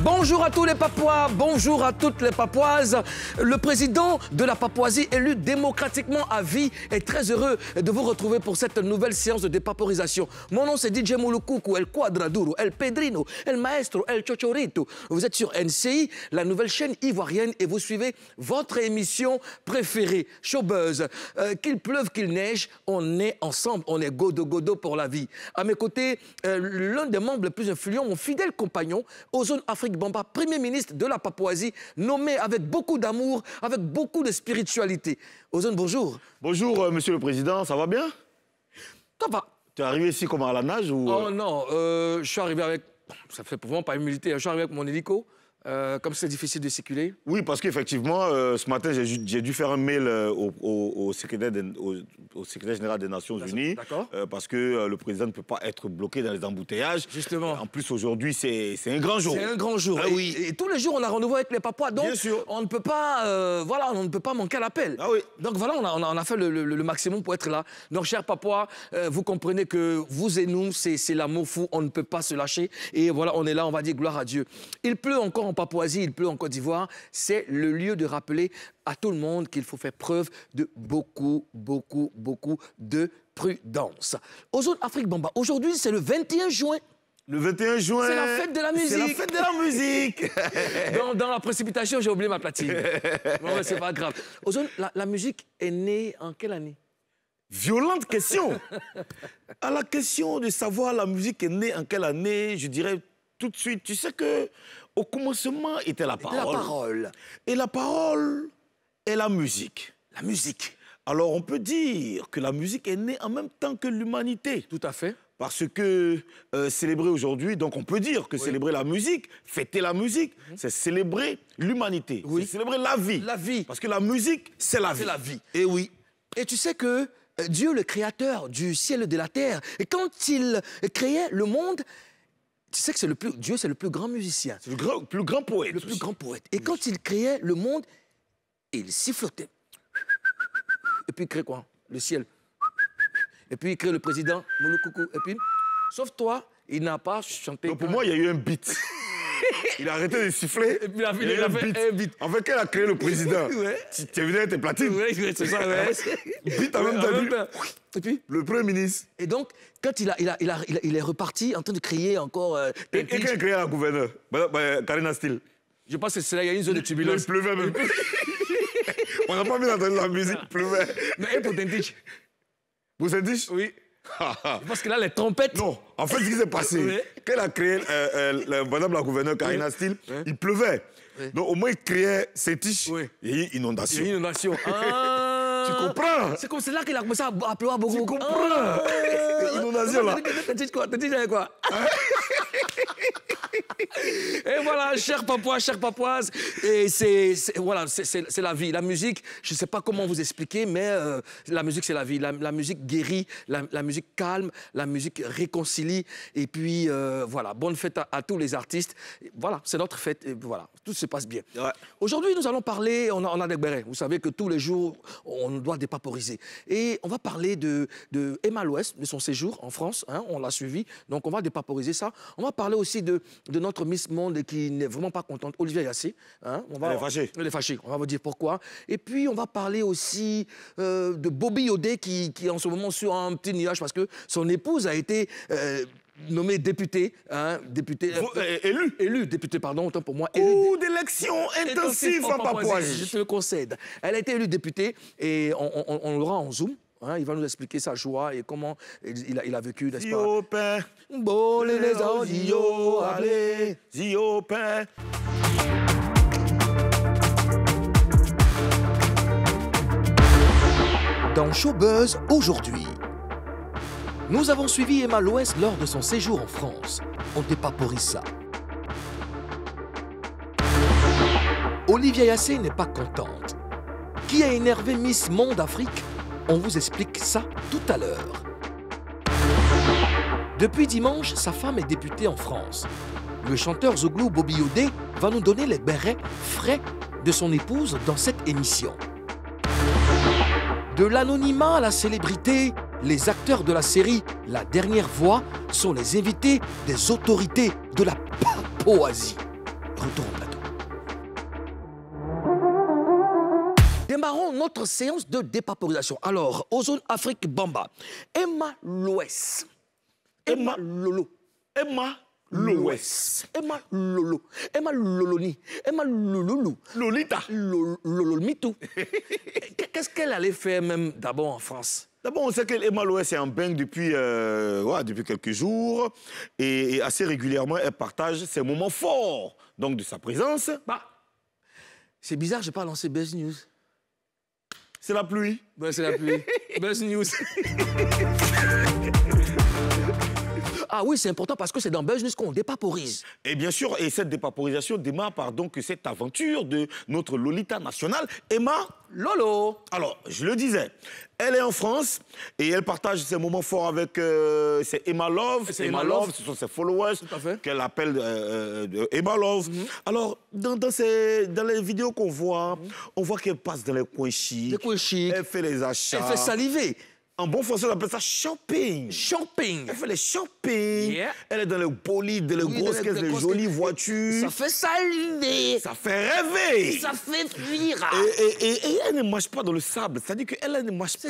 Bonjour à tous les Papouas, bonjour à toutes les Papouases. Le président de la Papouasie, élu démocratiquement à vie, est très heureux de vous retrouver pour cette nouvelle séance de dépapourisation. Mon nom c'est DJ Mouloukoukou, El Quadraduro, El Pedrino, El Maestro, El Chochorito. Vous êtes sur NCI, la nouvelle chaîne ivoirienne, et vous suivez votre émission préférée, Showbuzz. Qu'il pleuve, qu'il neige, on est ensemble, on est godo-godo pour la vie. À mes côtés, l'un des membres les plus influents, mon fidèle compagnon, Ozone Afrique Bamba, Premier ministre de la Papouasie, nommé avec beaucoup d'amour, avec beaucoup de spiritualité. Ozone, bonjour. Bonjour, monsieur le président, ça va bien? Ça va. Tu es arrivé ici comment, à la nage ou... Oh non, je suis arrivé avec... Ça fait pour moi pas humilité, je suis arrivé avec mon hélico. Comme c'est difficile de circuler. Oui, parce qu'effectivement, ce matin, j'ai dû faire un mail au secrétaire général des Nations Unies, parce que le président ne peut pas être bloqué dans les embouteillages. Justement. En plus, aujourd'hui, c'est un grand jour. C'est un grand jour. Ah, oui. Et tous les jours, on a rendez-vous avec les Papouas, donc on ne peut pas, voilà, on ne peut pas manquer l'appel. Ah oui. Donc voilà, on a fait le maximum pour être là. Donc, chers Papouas, vous comprenez que vous et nous, c'est l'amour fou, on ne peut pas se lâcher. Et voilà, on est là, on va dire gloire à Dieu. Il pleut encore. En Papouasie, il pleut en Côte d'Ivoire, c'est le lieu de rappeler à tout le monde qu'il faut faire preuve de beaucoup de prudence. Ozone Afrique Bamba, aujourd'hui c'est le 21 juin. Le 21 juin, c'est la fête de la musique. C'est la fête de la musique. dans la précipitation, j'ai oublié ma platine. Bon, ouais, c'est pas grave. Ozone, la musique est née en quelle année? Violente question. À la question de savoir la musique est née en quelle année, je dirais tout de suite, tu sais que au commencement était la parole. Et la parole est la musique. La musique. Alors on peut dire que la musique est née en même temps que l'humanité. Tout à fait. Parce que célébrer aujourd'hui, donc on peut dire que célébrer la musique, fêter la musique, c'est célébrer l'humanité. Oui. C'est célébrer la vie. La vie. Parce que la musique, c'est la vie. C'est la vie. Et oui. Et tu sais que Dieu, le créateur du ciel et de la terre, et quand il créait le monde... Tu sais que Dieu, c'est le plus grand musicien. C'est le plus grand poète. Le plus grand poète. Et quand il créait le monde, il sifflotait. Et puis il crée quoi? Le ciel. Et puis il crée le président, Mouloukoukou. Et puis, sauf toi, il n'a pas chanté. Donc pour moi, il y a eu un beat. Il a arrêté de siffler. Et puis il a fait un beat. En fait, quand il a créé le président, tu es venu avec tes platines. Oui, c'est ça. Beat en même temps. Et puis le Premier ministre. Et donc, quand il est reparti en train de crier encore... et quand il criait à la gouverneure, Karina Steele. Je pense que c'est là, il y a une zone de turbulence. Il pleuvait même. On n'a pas mis d'entendre la musique, il pleuvait. Mais pour Tentich. Pour Tentich? Oui. Parce que là, les trompettes... Non, en fait, ce qui s'est passé, quand elle a créé madame la gouverneure Karina Steele, il pleuvait. Donc au moins, il criait Tentich, il y a eu inondation. Il y a eu inondation. Tu comprends? C'est comme cela qu'il a commencé à pleuvoir beaucoup. Tu comprends? Inondation, là. T'as dit quoi? T'as dit quoi? Et voilà, chers Papouas, chères Papouases, voilà, c'est la vie. La musique, je ne sais pas comment vous expliquer, mais la musique, c'est la vie. La musique guérit, la musique calme, la musique réconcilie. Et puis, voilà, bonne fête à tous les artistes. Et voilà, c'est notre fête. Et voilà, tout se passe bien. Ouais. Aujourd'hui, nous allons parler, on a des bérets. Vous savez que tous les jours, on doit dépaporiser. Et on va parler de Emma Lohoues, de son séjour en France. Hein, on l'a suivi, donc on va dépaporiser ça. On va parler aussi de notre Miss Monde qui n'est vraiment pas contente, Olivia Yacé. Hein, elle est fâchée. Elle est fâchée, on va vous dire pourquoi. Et puis, on va parler aussi de Bobi Odé qui est en ce moment sur un petit nuage parce que son épouse a été... nommé député, hein, député... élu. Élu, député, pardon, autant pour moi. Ou d'élection intensive à Papouasie. Je te le concède. Elle a été élue députée et on l'aura en Zoom. Hein, il va nous expliquer sa joie et comment il a vécu, n'est-ce pas? Zio père, zio, allez, zio père. Dans Showbuzz, aujourd'hui... Nous avons suivi Emma Lohoues lors de son séjour en France. On dépaporise ça. Olivia Yacé n'est pas contente. Qui a énervé Miss Monde Afrique? On vous explique ça tout à l'heure. Depuis dimanche, sa femme est députée en France. Le chanteur Zouglou Bobi Odé va nous donner les bérets frais de son épouse dans cette émission. De l'anonymat à la célébrité, Les acteurs de la série La Dernière Voix sont les invités des autorités de la Papouasie. Retour au plateau. Démarrons notre séance de dépapourisation. Alors, Ozone Afrique Bamba. Emma Lohoues. Emma Lolo. Emma Lohoues. Emma Lolo. Emma Loloni. Emma Loloulou. Lolita. Lololmitou. Qu'est-ce qu'elle allait faire même d'abord en France? D'abord, on sait qu'Emma Lohoues est en bain depuis, depuis quelques jours et assez régulièrement, elle partage ses moments forts donc de sa présence. Bah, c'est bizarre, je n'ai pas lancé Buzz News. C'est la pluie. Ouais, c'est la pluie. Buzz News. Ah oui, c'est important parce que c'est dans Buzz News qu'on dépaporise. Et bien sûr, et cette dépaporisation démarre par donc cette aventure de notre Lolita nationale, Emma Lolo. Alors, je le disais, elle est en France et elle partage ses moments forts avec Emma Love. C'est Emma Love, ce sont ses followers qu'elle appelle Emma Love. Alors, dans les vidéos qu'on voit, on voit qu'elle passe dans les coins chics. Les coins chics. Elle fait les achats. Elle fait saliver. En bon français, on appelle ça shopping. Shopping. Elle fait les shopping. Yeah. Elle est dans les bolides, les grosses caisses, les jolies voitures. Ça fait saliver. Ça fait rêver. Ça fait rire. Et elle ne marche pas dans le sable. C'est-à-dire qu'elle ne marche pas.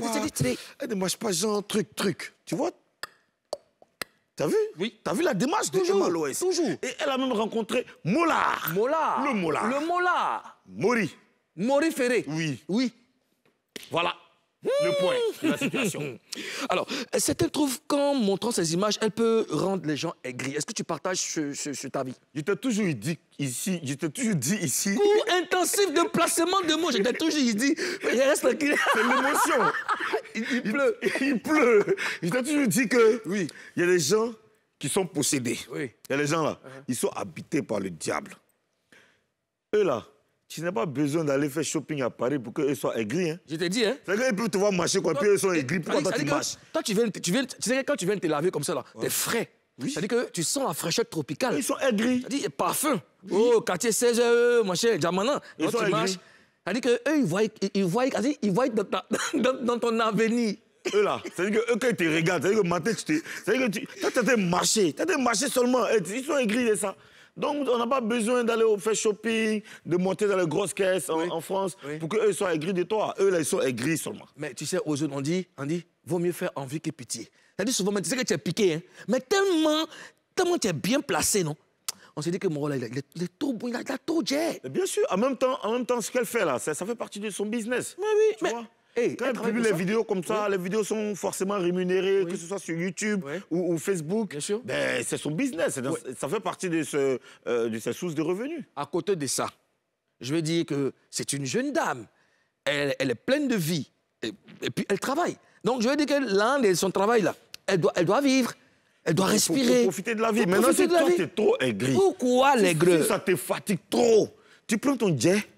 Elle ne marche pas genre truc. Tu vois? T'as vu? Oui. T'as vu la démarche de Emma Lohoues? Toujours. Et elle a même rencontré Mollard. Mollard. Le Mollard. Le Mollard. Mori. Mori Ferré. Oui. Oui. Voilà. Le point de la situation. Alors, certains trouvent qu'en montrant ces images, elle peut rendre les gens aigris. Est-ce que tu partages cet avis? Je t'ai toujours dit ici, Cours intensif de placement de mots, je t'ai toujours dit, reste tranquille. C'est l'émotion. Il pleut. Je t'ai toujours dit que, oui, il y a des gens qui sont possédés. Oui. Il y a des gens là, ils sont habités par le diable. Eux là, tu n'as pas besoin d'aller faire shopping à Paris pour qu'ils soient aigris. Hein. Je t'ai dit, hein. C'est-à-dire qu'ils peuvent te voir marcher, quoi, puis ils sont aigris. Pourquoi toi, tu marches? Toi, tu sais, quand tu viens te laver comme ça, là, t'es frais. Oui. C'est-à-dire que tu sens la fraîcheur tropicale. Ils sont aigris. C'est-à-dire, parfum. Oui. Oh, quartier 16, mon cher, Diamana. Ils sont aigris. C'est-à-dire qu'eux, ils voient dans ton avenir. Eux là, c'est-à-dire que eux, quand ils te regardent, c'est-à-dire que matin, tu as marché seulement. Ils sont aigris de ça. Donc, on n'a pas besoin d'aller faire shopping, de monter dans les grosses caisses en France pour qu'eux soient aigris de toi. Eux, là, ils sont aigris seulement. Mais tu sais, aux autres, on dit, vaut mieux faire envie que pitié. C'est-à-dire souvent, mais tu sais que tu es piqué, hein. Mais tellement tu es bien placé, non? On s'est dit que Morola, il est trop bon, il a trop jet. Bien sûr, en même temps, ce qu'elle fait là, ça fait partie de son business. Mais oui, tu vois? Hey, quand elle publie les vidéos comme ça, les vidéos sont forcément rémunérées, que ce soit sur YouTube ou Facebook. Ben, c'est son business, ça fait partie de ses sources de revenus. À côté de ça, je veux dire que c'est une jeune dame. Elle est pleine de vie et puis elle travaille. Donc je veux dire que là, son travail, là, elle doit vivre. Elle doit respirer. Faut profiter de la vie. Maintenant, si toi, t'es trop aigri. Pourquoi l'aigre? Si ça te fatigue trop, tu prends ton jet,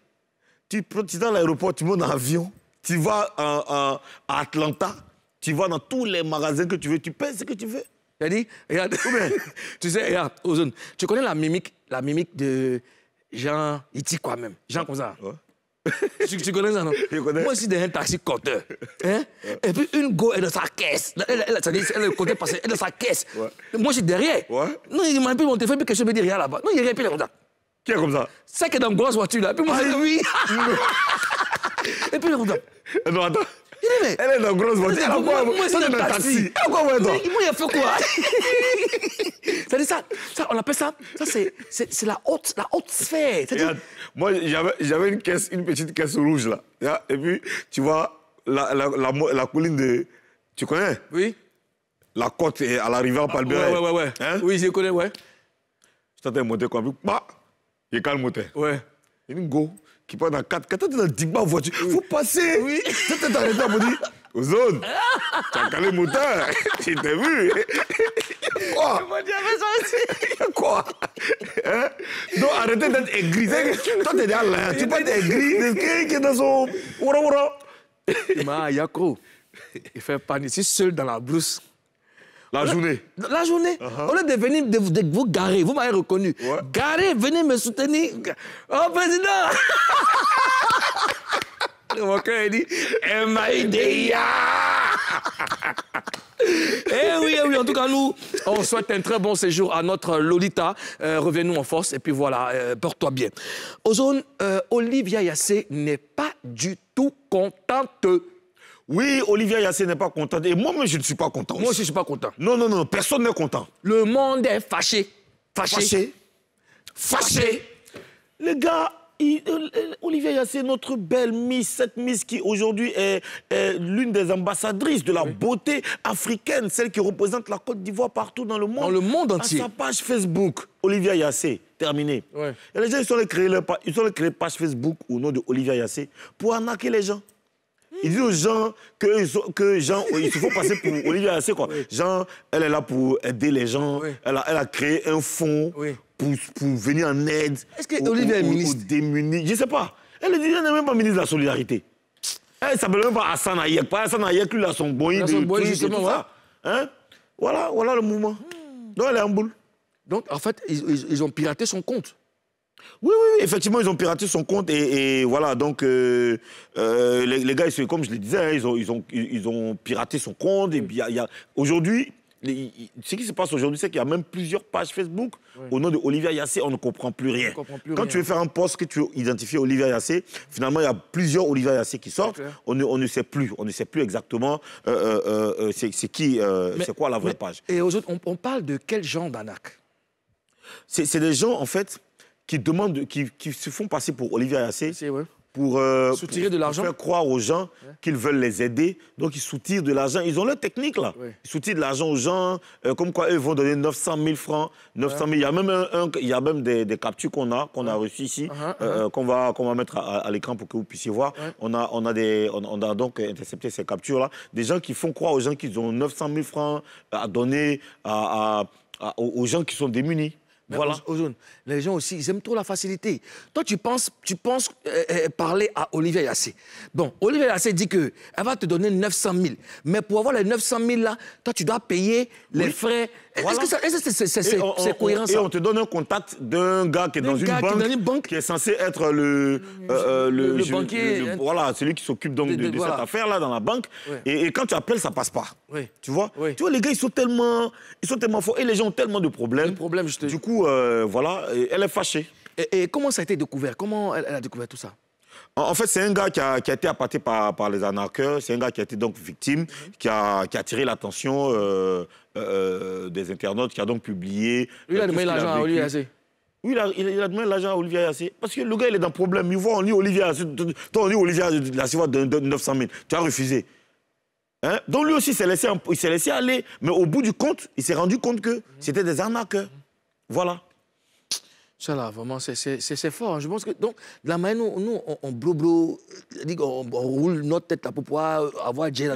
tu es dans l'aéroport, tu montes en avion. Tu vas à Atlanta, tu vas dans tous les magasins que tu veux, tu payes ce que tu veux. Tu as dit, regarde, tu sais, regarde, Ozone, tu connais la mimique de Jean, il dit quoi même, Jean comme ça. Ouais. tu connais ça, non? Je connais. Moi aussi, d'un taxi compteur. Hein? Ouais. Et puis une go est dans sa caisse. Elle est côté passé, elle est dans sa caisse. Ouais. Moi, je suis derrière. Ouais. Non, il m'a pris mon téléphone, puis que je me dis rien là-bas. Non, il n'y a rien, puis il est comme ça. Qui est comme ça? C'est que dans une grosse voiture, là. Puis moi, c'est oui. Et puis, non, attends. Elle est dans une grosse voiture. Moi, c'est un taxi. Moi, il a fait quoi? C'est-à-dire ça, on appelle ça c'est la haute sphère. Moi, j'avais une petite caisse rouge, là. Et puis, tu vois, la colline de... Tu connais? Oui. La côte à l'arrivée en Palmeiras. Ouais. Oui, je connais, ouais. Je t'entends monter comme... Bah, il calme monter. Ouais. Il me go. Qui part dans 4 dans 10 bars voiture. Faut passer. Oui. Tu t'es arrêté à me dire, Ozone, tu as calé le moteur. Tu t'es vu. Quoi? Tu m'as dit, ça aussi. Quoi? Hein? Donc arrêtez d'être aigri. Toi, t'es déjà là. Tu peux être aigri. Qui est dans son. Oura. Ma Yako, il fait panier. Si seul dans la brousse. La journée. On est devenu de vous garer. Vous m'avez reconnu. Ouais. Garer, venez me soutenir. Oh, président. Mon cœur, il dit, M.I.D.I.A. oui, en tout cas, nous, on souhaite un très bon séjour à notre Lolita. Revenons en force et puis voilà, porte-toi bien. Ozone, Olivia Yacé n'est pas du tout contente. Oui, Olivia Yacé n'est pas contente. Et moi-même, je ne suis pas content. Moi aussi, je ne suis pas content. Non, non, non, personne n'est content. Le monde est fâché. Fâché. Fâché. Fâché. Les gars, Olivia Yacé, notre belle Miss, cette Miss qui aujourd'hui est l'une des ambassadrices de la beauté africaine, celle qui représente la Côte d'Ivoire partout dans le monde. Dans le monde entier. À sa page Facebook, Olivia Yacé, terminée. Ouais. Et les gens, ils sont allés créer page Facebook au nom de Olivia Yacé pour arnaquer les gens. Ils disent aux gens qu'ils se font passer pour Olivia Yacé, quoi. Oui. Genre, elle est là pour aider les gens. Oui. Elle a créé un fonds pour venir en aide. Est-ce que Olivia est ministre? Je ne sais pas. Elle n'est même pas ministre de la solidarité. Elle ne s'appelle même pas Hassan Hayek. Pas Hassan Hayek, lui, il a son boy. Il a son boy, justement, voilà. Hein? Voilà. Voilà le mouvement. Donc, elle est en boule. Donc, en fait, ils ont piraté son compte. Oui, oui, oui, effectivement, ils ont piraté son compte et voilà, donc les gars, comme je le disais, hein, ils ont piraté son compte et puis aujourd'hui, ce qui se passe aujourd'hui, c'est qu'il y a même plusieurs pages Facebook au nom de Olivia Yacé, on ne comprend plus rien. Quand tu veux faire un post que tu identifies Olivia Yacé, finalement, il y a plusieurs Olivia Yacé qui sortent, on ne sait plus exactement c'est qui, c'est quoi la vraie page. Et aux autres, on parle de quel genre d'arnaque? C'est des gens, en fait, qui se font passer pour Olivia Yacé, soutirer de l'argent, faire croire aux gens qu'ils veulent les aider. Donc, ils soutirent de l'argent. Ils ont leur technique, là. Ouais. Ils soutirent de l'argent aux gens, comme quoi, eux, ils vont donner 900 000 francs. 900 000. Il y a même des captures qu'on a reçues ici, qu'on va mettre à l'écran pour que vous puissiez voir. Ouais. On a donc intercepté ces captures-là. Des gens qui font croire aux gens qu'ils ont 900 000 francs à donner aux gens qui sont démunis. Voilà. Les gens aussi, ils aiment trop la facilité. Toi, tu penses parler à Olivia Yacé. Bon, Olivia Yacé dit qu'elle va te donner 900 000. Mais pour avoir les 900 000 là, toi, tu dois payer les frais. Voilà. Est-ce que c'est cohérent, ça? Et on te donne un contact d'un gars qui est dans une banque, qui est censé être le banquier. Voilà, celui qui s'occupe donc de cette affaire-là dans la banque. Ouais. Et quand tu appelles, ça passe pas. Ouais. Tu vois? Ouais. Tu vois, les gars, ils sont tellement forts et les gens ont tellement de problèmes. Du coup, voilà, elle est fâchée. Et comment ça a été découvert? Comment elle a découvert tout ça? En fait, c'est un gars qui a été appâté par les arnaqueurs. C'est un gars qui a été donc victime, qui a attiré l'attention des internautes, qui a donc publié... Lui, il a demandé l'argent à Olivia Yacé. Oui, il a demandé l'argent à Olivia Yacé. Parce que le gars, il est dans le problème. Il voit, on dit Olivia Yacé, toi, on dit Olivia Yacé, va donner 900 000. Tu as refusé. Hein? Donc, lui aussi, il s'est laissé aller. Mais au bout du compte, il s'est rendu compte que c'était des arnaqueurs. Voilà. Ça, là, vraiment, c'est fort. Je pense que, donc, de la manière, nous, on blou-blou, on roule notre tête à pour pouvoir avoir Jay. Ils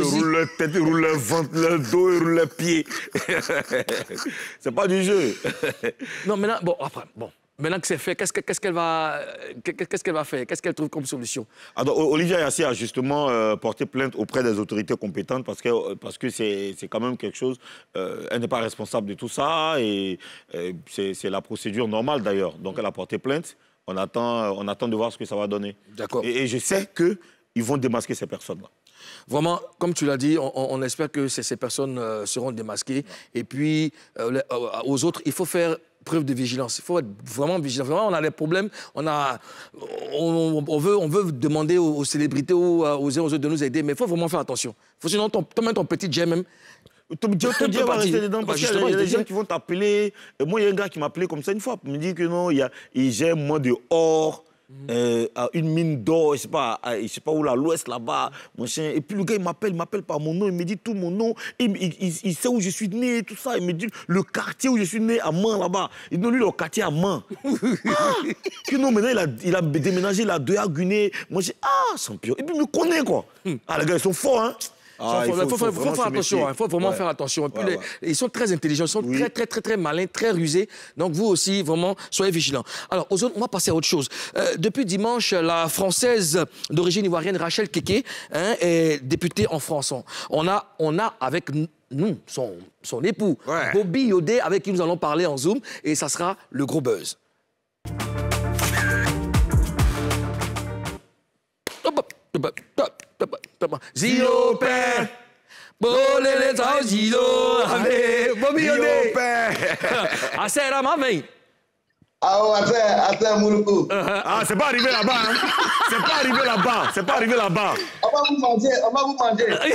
roulent leur tête, ils roulent leur ventre, leur dos, ils roulent leur pied. C'est pas du jeu. Non, maintenant, bon, après, bon. Maintenant que c'est fait, qu'est-ce qu'elle va faire? Qu'est-ce qu'elle trouve comme solution? Alors, Olivia Yacé a justement porté plainte auprès des autorités compétentes parce que c'est quand même quelque chose... elle n'est pas responsable de tout ça et c'est la procédure normale d'ailleurs. Donc, elle a porté plainte. On attend de voir ce que ça va donner. D'accord. Et je sais qu'ils vont démasquer ces personnes-là. Vraiment, comme tu l'as dit, on espère que ces personnes seront démasquées. Et puis, aux autres, il faut faire... preuve de vigilance. Il faut être vraiment vigilant. Vraiment, on a des problèmes. On veut demander aux célébrités ou aux autres de nous aider, mais il faut vraiment faire attention. Faut sinon, même ton petit Jay même... Ton Jay va rester dedans parce qu'il y a des gens qui vont t'appeler. Moi, il y a un gars qui m'a appelé comme ça une fois. Il me dit que non, il gère moins de or, à une mine d'or, je sais pas où, là, l'ouest, là-bas, machin. Et puis le gars, il m'appelle par mon nom, il me dit tout mon nom, il sait où je suis né, tout ça, il me dit le quartier où je suis né, à Mans, là-bas. Il donne lui le quartier à Mans. Que non, maintenant, il a déménagé, il a deux à Guinée. Moi, j'ai champion. Et puis, il me connaît, quoi. Ah, les gars, ils sont forts, hein. Ah, il faut faire attention, il faut vraiment faire attention. Ils sont très intelligents, ils sont très malins, très rusés. Donc vous aussi, vraiment, soyez vigilants. Alors, Ozone, on va passer à autre chose. Depuis dimanche, la Française d'origine ivoirienne Rachel Kéké est députée en France. On a avec nous son époux, Bobi Odé, avec qui nous allons parler en Zoom, et ça sera le gros buzz. Zio père, Bolele Tauzido, Bobi Odé. Ah, c'est la mamie. Ah, attends, Mouloukou. Ah, c'est pas arrivé là-bas. Hein. C'est pas arrivé là-bas. C'est pas arrivé là-bas. On va vous manger.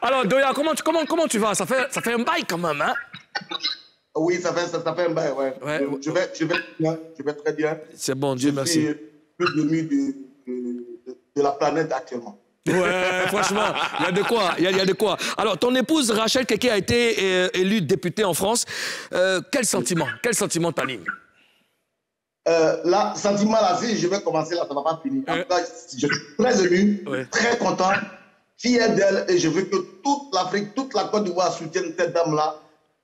Alors, Doya, comment tu vas? Ça fait un bail quand même, hein? Oui, ça fait un bail, ouais. Je vais très bien. C'est bon, Dieu merci. Je suis plus de mieux de la planète actuellement. Ouais, franchement, il y a de quoi, il y a de quoi. Alors, ton épouse Rachel Kéké a été élue députée en France. Quel sentiment t'anime? Là, si je vais commencer là, ça va pas finir. En tout cas, je suis très ému, très content, fier d'elle, et je veux que toute l'Afrique, toute la Côte d'Ivoire soutienne cette dame-là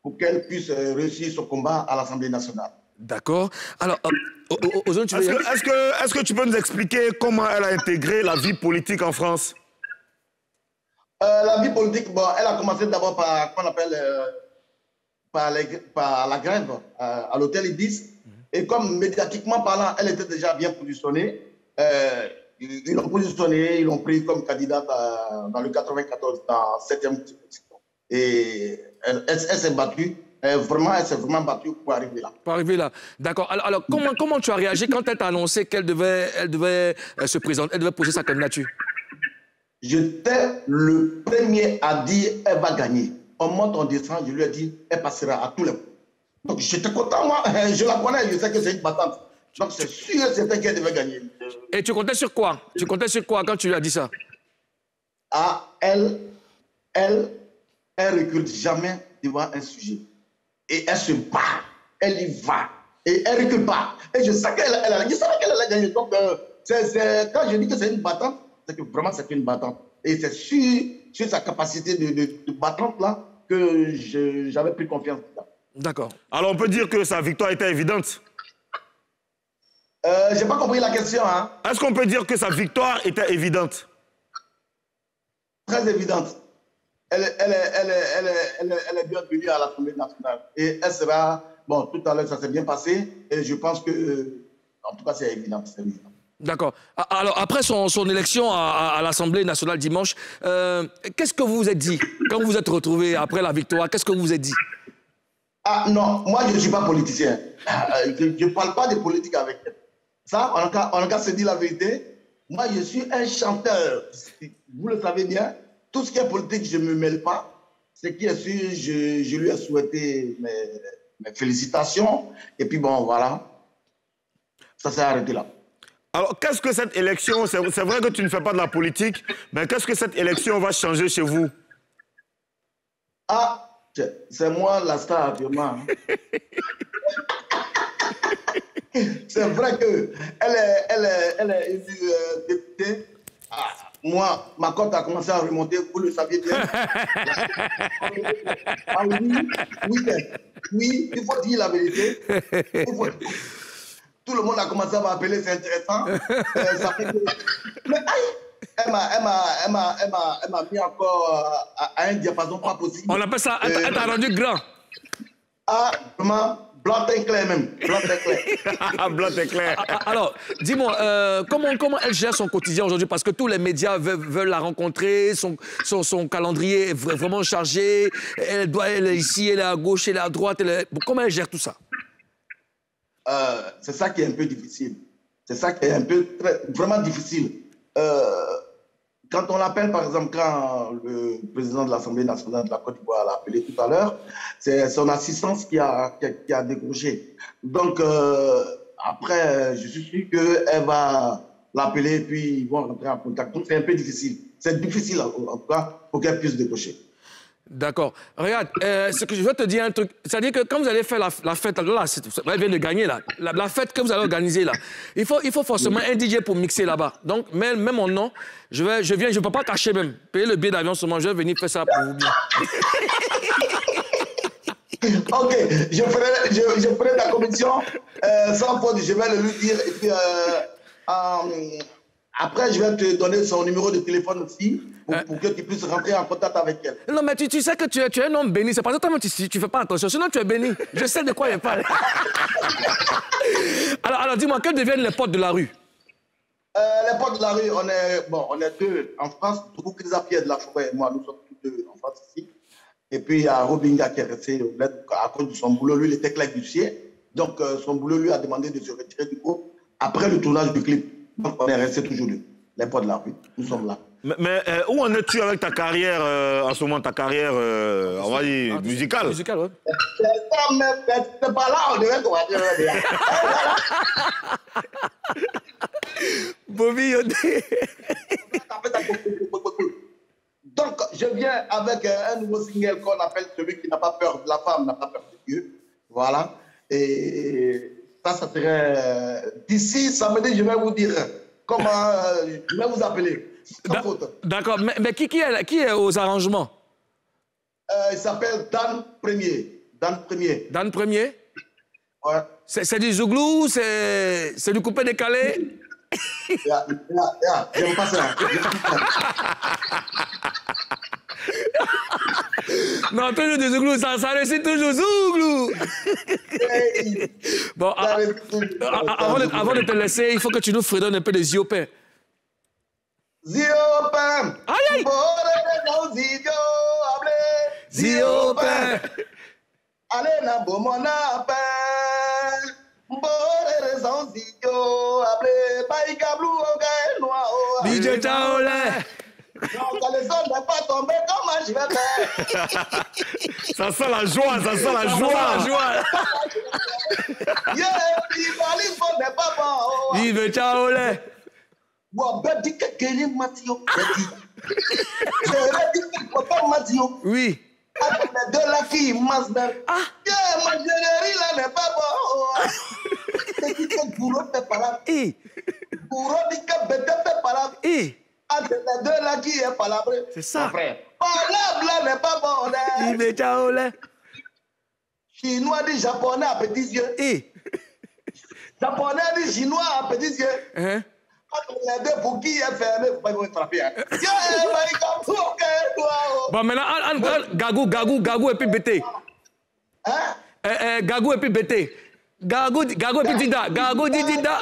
pour qu'elle puisse réussir son combat à l'Assemblée nationale. D'accord. Alors, Ozone, tu veux... Est-ce que tu peux nous expliquer comment elle a intégré la vie politique en France? La vie politique, bon, elle a commencé d'abord par, qu'on appelle, par la grève à l'hôtel Ibis. Et comme médiatiquement parlant, elle était déjà bien positionnée, ils l'ont positionnée, ils l'ont pris comme candidate dans le 94, dans 7e. Et elle s'est battue. Elle s'est vraiment battue pour arriver là. Pour arriver là, d'accord. Alors comment tu as réagi quand elle t'a annoncé qu'elle devait se présenter, elle devait poser sa candidature? J'étais le premier à dire elle va gagner. On monte, on descend, je lui ai dit elle passera à tous les coups. Donc j'étais content, moi, je la connais, je sais que c'est une battante. Donc c'est sûr et certain qu'elle devait gagner. Et tu comptais sur quoi? Tu comptais sur quoi quand tu lui as dit ça? Ah, elle ne recule jamais devant un sujet. Et elle se bat, elle y va, et elle ne recule pas. Et je sais qu'elle a gagné. Donc, quand je dis que c'est une battante, c'est que vraiment c'est une battante. Et c'est sur sa capacité de battante là que j'avais pris confiance. D'accord. Alors, on peut dire que sa victoire était évidente? J'ai pas compris la question. Hein. Est-ce qu'on peut dire que sa victoire était évidente? Très évidente. Elle est bienvenue à l'Assemblée nationale. Et elle sera... Bon, tout à l'heure, ça s'est bien passé. Et je pense que... en tout cas, c'est évident. D'accord. Alors, après son élection à l'Assemblée nationale dimanche, qu'est-ce que vous vous êtes dit? Quand vous vous êtes retrouvés après la victoire, qu'est-ce que vous vous êtes dit? Ah non, moi, je ne suis pas politicien. Je ne parle pas de politique avec elle. Ça, on se dit la vérité. Moi, je suis un chanteur. Vous le savez bien. Tout ce qui est politique, je ne me mêle pas. Ce qui est sûr, je lui ai souhaité mes félicitations. Et puis bon, voilà. Ça s'est arrêté là. Alors, qu'est-ce que cette élection... C'est vrai que tu ne fais pas de la politique, mais qu'est-ce que cette élection va changer chez vous? Ah, c'est moi la star actuellement. C'est vrai qu'elle est élue députée. Ah. Moi, ma cote a commencé à remonter, vous le saviez bien. Ah oui, il faut dire la vérité. Tout le monde a commencé à m'appeler, c'est intéressant. Ça fait que... Mais aïe, elle m'a mis encore à un diapason pas possible. On appelle ça, elle t'a rendu grand. Ah, vraiment. Blanc et clair même, blanc et clair. Blanc et clair. Alors, dis-moi, comment elle gère son quotidien aujourd'hui? Parce que tous les médias veulent la rencontrer, son calendrier est vraiment chargé, elle est ici, elle est à gauche, elle est à droite. Comment elle gère tout ça? C'est ça qui est un peu difficile. C'est ça qui est un peu vraiment difficile. Quand on l'appelle, par exemple, quand le président de l'Assemblée nationale de la Côte d'Ivoire l'a appelé tout à l'heure, c'est son assistance qui a décroché. Donc, après, je suis sûr qu'elle va l'appeler et puis ils vont rentrer en contact. Donc, c'est un peu difficile. C'est difficile, en tout cas, pour qu'elle puisse décrocher. D'accord. Regarde, ce que je veux te dire un truc, c'est-à-dire que quand vous allez faire la fête, là, elle vient de gagner, là, la fête que vous allez organiser, là, il faut forcément un DJ pour mixer là-bas. Donc, même mon nom, je ne peux pas cacher même. Payer le billet d'avion seulement, je vais venir faire ça pour vous bien. Ok, je ferai ta commission, sans faute, je vais le lui dire, et puis, après, je vais te donner son numéro de téléphone aussi, pour que tu puisses rentrer en contact avec elle. Non, mais tu sais que tu es un homme béni. C'est parce que toi-même, tu ne fais pas attention. Sinon, tu es béni. Je sais de quoi elle parle. Alors dis-moi, que deviennent les potes de la rue? Les potes de la rue, on est deux en France. Vous, Chris-Pierre de la Forêt et moi, nous sommes tous deux en France ici. Et puis, il y a Robinga qui est resté à cause de son boulot. Lui, il était clerc d'huissier. Donc, son boulot lui a demandé de se retirer du coup après le tournage du clip. Donc, on est resté toujours deux. Les potes de la rue, nous sommes là. Mais où en es-tu avec ta carrière, en ce moment, ta carrière musicale? Musicale, oui. C'est pas là, on devait qu'on va dire. Bobi Odé. Donc, je viens avec un nouveau single qu'on appelle celui qui n'a pas peur de la femme, n'a pas peur de Dieu. Voilà. Et ça serait... D'ici samedi, je vais vous dire comment... je vais vous appeler. D'accord, mais qui est aux arrangements? Il s'appelle Dan Premier. Dan Premier. Dan Premier? Ouais. C'est du zouglou, c'est du coupé décalé? J'aime pas ça. Non, toujours du zouglou, ça réussit toujours, zouglou. Bon, avant de te laisser, il faut que tu nous fredonnes un peu de Ziopin. Ziopin! Aïe, aïe! Ziopin! Allez, na bomona pain! Mbore raison ziyo, ablé, baïkablou, gaël, noa, oh! Bidje taolé! Non, ça les sons n'est pas tombé comme un chivette! Ça sent la joie, ça sent la joie! Yeah, l'ivalisme n'est pas bon! Bidje taolé! Oui. Ah. C'est ça. Chinois dit japonais à petits yeux. Japonais dit chinois à petits yeux. Bon, maintenant, Gagou et puis Bété. Hein? Gagou et puis Bété. Gagou et puis Dida. Gagou dit Dida.